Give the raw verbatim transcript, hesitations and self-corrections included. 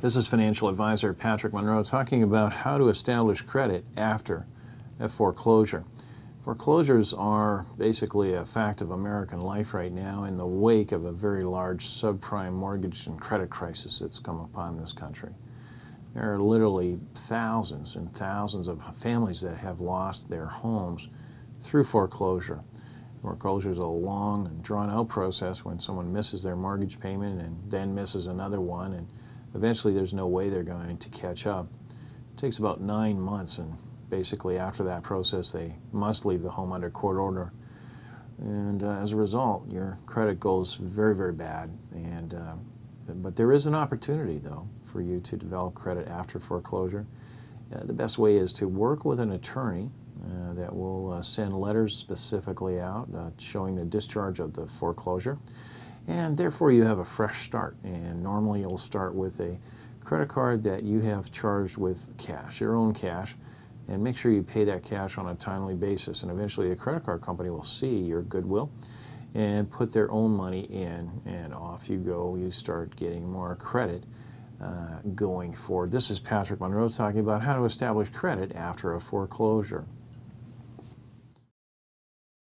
This is financial advisor Patrick Munro talking about how to establish credit after a foreclosure. Foreclosures are basically a fact of American life right now in the wake of a very large subprime mortgage and credit crisis that's come upon this country. There are literally thousands and thousands of families that have lost their homes through foreclosure. Foreclosure is a long and drawn-out process when someone misses their mortgage payment and then misses another one, and eventually there's no way they're going to catch up. It takes about nine months, and basically after that process they must leave the home under court order. And uh, as a result, your credit goes very, very bad. And, uh, but there is an opportunity, though, for you to develop credit after foreclosure. Uh, the best way is to work with an attorney uh, that will uh, send letters specifically out uh, showing the discharge of the foreclosure. And therefore you have a fresh start, and normally you'll start with a credit card that you have charged with cash, your own cash, and make sure you pay that cash on a timely basis, and eventually the credit card company will see your goodwill and put their own money in, and off you go. You start getting more credit uh, going forward. This is Patrick Munro talking about how to establish credit after a foreclosure.